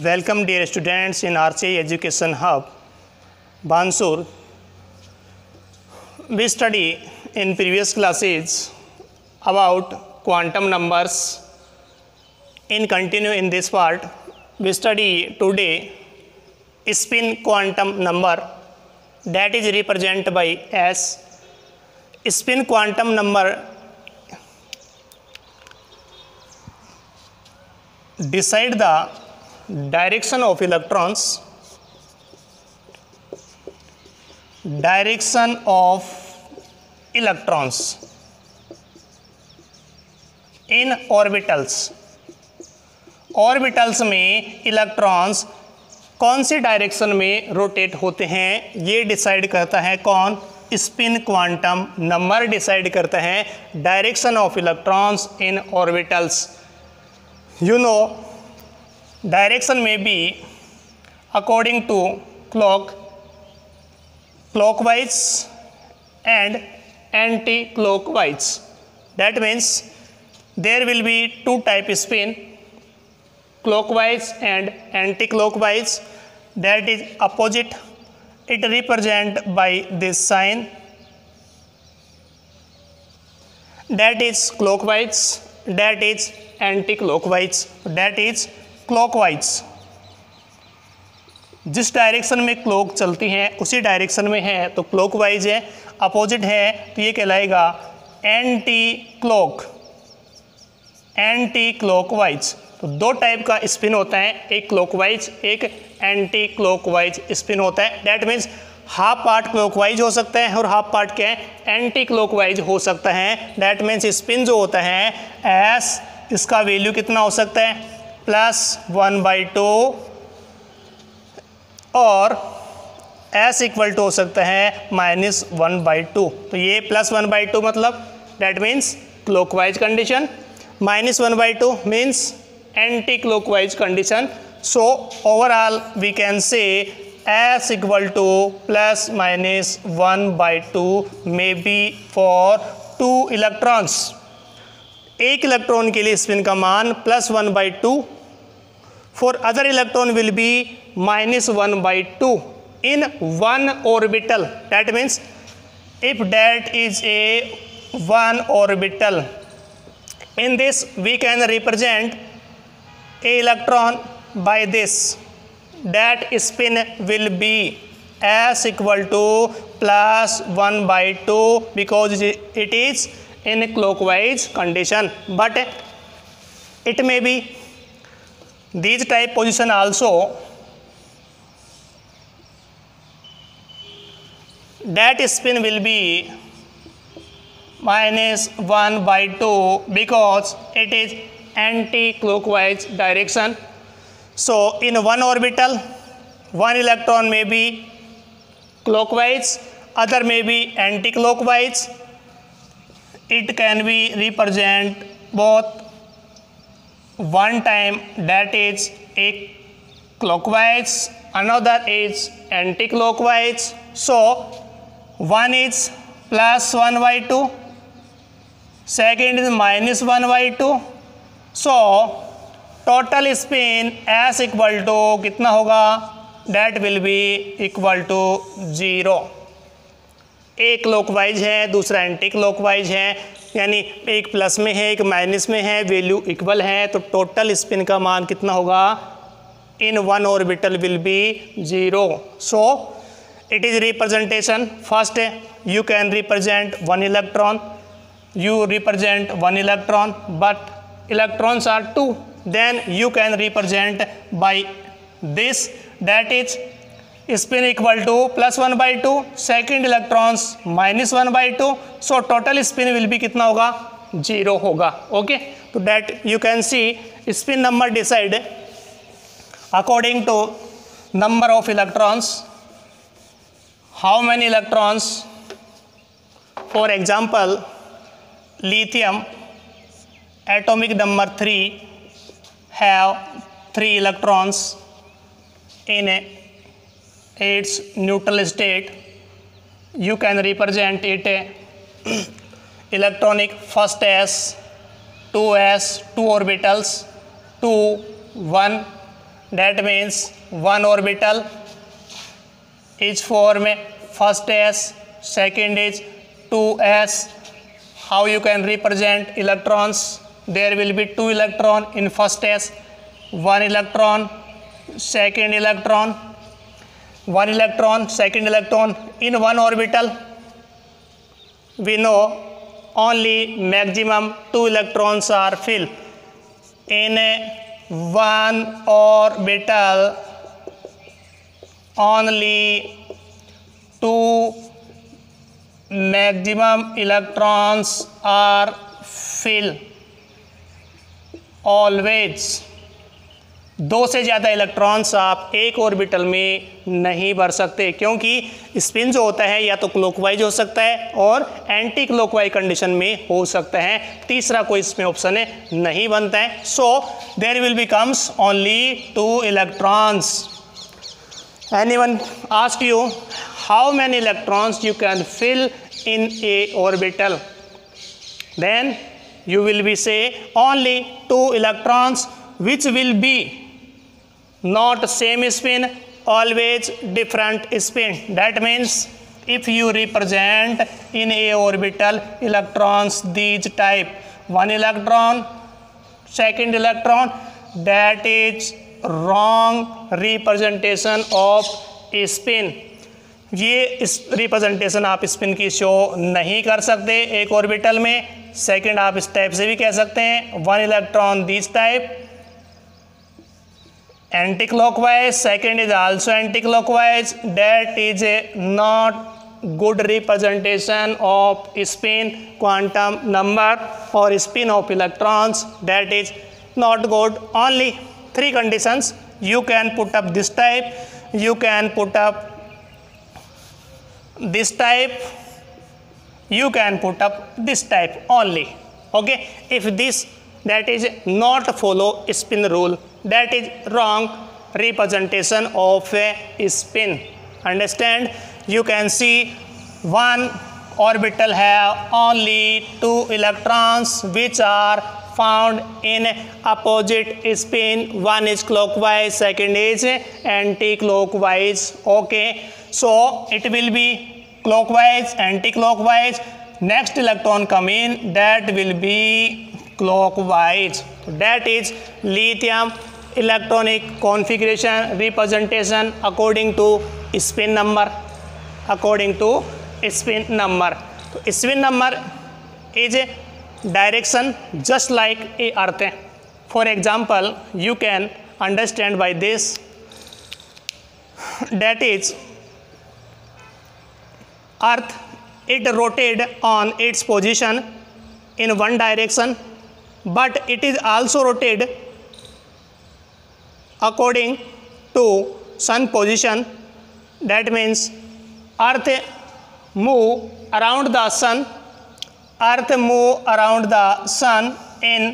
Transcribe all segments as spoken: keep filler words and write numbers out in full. Welcome dear students in RCI education hub Bansur. We study in previous classes about quantum numbers. In continue in this part we study today spin quantum number that is represented by S। spin quantum number decide the direction of electrons direction of electrons in orbitals। orbitals में electrons कौन से direction में rotate होते हैं ये decide करता है कौन? स्पिन क्वांटम नंबर डिसाइड करता है direction of electrons in orbitals. You know direction में भी according to clock clockwise and anti clockwise. That means there will be two type spin clockwise and anti-clockwise, that is opposite। it represent by this sign, that is clockwise, that is anti-clockwise, that is clockwise। जिस direction में clock चलती है उसी direction में है तो clockwise है, opposite है तो ये कहलाएगा एंटी क्लॉक एंटी क्लॉकवाइज। तो दो टाइप का स्पिन होता है, एक क्लॉकवाइज एक एंटी क्लॉकवाइज स्पिन होता है। That means half part clockwise हो सकता है और हाफ पार्ट क्या है एंटी क्लॉकवाइज हो सकता है। डैट मीन्स स्पिन जो होता है एस इसका वैल्यू कितना हो सकता है प्लस वन बाई टू और एस इक्वल टू हो सकता है माइनस वन बाई टू। तो ये प्लस वन बाई टू मतलब that means clockwise condition, minus one by two means anti clockwise condition. So overall we can say S equal to plus minus one by two may be for two electrons. एक electron के लिए spin का मान plus one by two, for other electron will be minus one by two in one orbital. That means if that is a one orbital in this we can represent A electron by this, that spin will be s equal to plus one by two because it is in clockwise condition, but it may be these type position also, that spin will be minus one by two because it is anti clockwise direction. So in one orbital one electron में भी clockwise other में भी anti clockwise. It can be represent both one time that is a clockwise another is anti clockwise. So one is plus one by two, second is minus one by two. So total spin S equal to कितना होगा that will be equal to zero. एक clockwise है दूसरा anti clockwise है, यानी एक plus में है एक माइनस में है, वैल्यू इक्वल है तो टोटल स्पिन का मान कितना होगा in one orbital will be zero. So it is representation, first you can represent one electron, you represent one electron but electrons are two, then you can represent by this, that is spin equal to plus one by two, second electrons minus one by two, so total spin will be कितना होगा zero होगा। okay, तो that you can see spin number decide according to number of electrons, how many electrons, for example lithium atomic number three have three electrons in its neutral state. You can represent it electronic first S two S two orbitals two one that means one orbital is formed first s, second is two s. How you can represent electrons? There will be two electron in first s, one electron, second electron, one electron, second electron in one orbital. We know only maximum two electrons are filled in one orbital. Only two maximum electrons are filled. Always दो से ज़्यादा electrons आप एक orbital में नहीं भर सकते, क्योंकि स्पिन जो होता है या तो क्लॉकवाइज हो सकता है और एंटी क्लॉकवाइज कंडीशन में हो सकता है, तीसरा कोई इसमें ऑप्शन नहीं बनता है. So there will becomes only two electrons. Anyone ask you how many electrons you can fill in a orbital, then you will be say only two electrons which will be not same spin, always different spin. That means if you represent in a orbital electrons these type, one electron, second electron, that is wrong representation of spin. ये इस representation आप spin की show नहीं कर सकते एक orbital में. Second आप इस टाइप से भी कह सकते हैं, one electron this type anti clockwise, second is also anti clockwise, that is a not good representation of spin quantum number और spin of electrons, that is not good. Only three conditions you can put up this type, you can put up this type, you can put up this type only. Okay, if this that is not follow spin rule, that is wrong representation of a spin. Understand? You can see one orbital have only two electrons which are found in opposite spin, one is clockwise, second is anti-clockwise. Okay, so it will be clockwise, anti-clockwise, next electron come in, that will be clockwise. That is lithium electronic configuration representation according to spin number. According to spin number, so spin number is a direction just like a Earth. For example, you can understand by this. That is Earth. It rotated on its position in one direction, but it is also rotated according to sun position. That means Earth move around the sun, Earth move around the sun in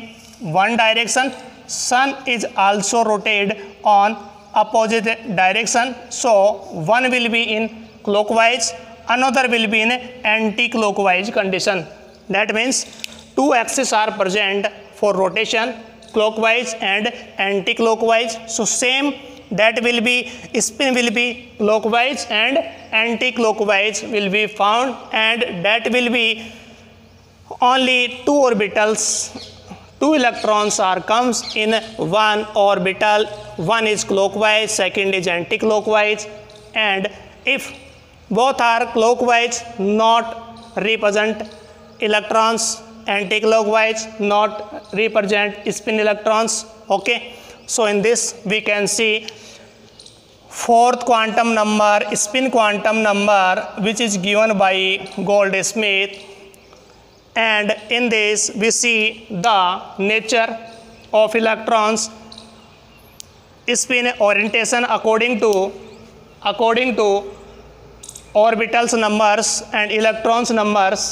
one direction, sun is also rotated on opposite direction. So one will be in clockwise, another will be in anti-clockwise condition. That means two axes are present for rotation, clockwise and anti-clockwise. So same, that will be spin will be clockwise and anti-clockwise will be found, and that will be only two orbitals. Two electrons are comes in one orbital. One is clockwise, second is anti-clockwise, and if both are clockwise, not represent electrons. Anti-clockwise not represent spin electrons. Okay, so in this we can see fourth quantum number, spin quantum number, which is given by Goldsmith, and in this we see the nature of electrons, spin orientation according to according to orbitals numbers and electrons numbers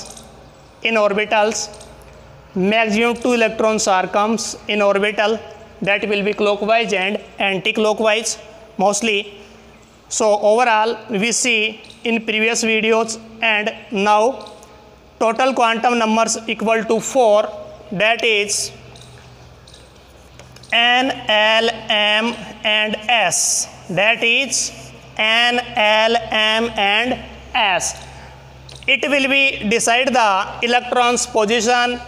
in orbitals. Maximum two electrons are comes in orbital, that will be clockwise and anti-clockwise mostly. So overall we see in previous videos and now total quantum numbers equal to four, that is N, L, M and S. That is N, L, M and S. It will be decide the electron's position,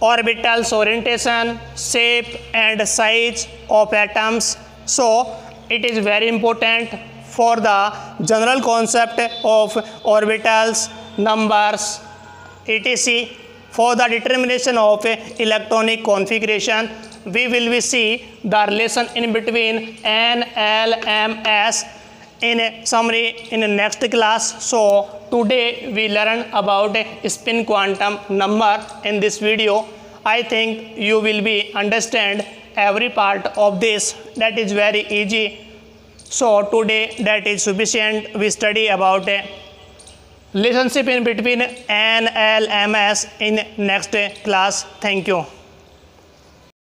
orbital's orientation, shape and size of atoms. So it is very important for the general concept of orbitals, numbers, et cetera. For the determination of electronic configuration, we will be see the relation in between N, L, M, S in a summary in the next class. So today we learn about spin quantum number in this video. I think you will be understand every part of this. That is very easy. So today that is sufficient. We study about a relationship in between N, L, M, S in next class. Thank you.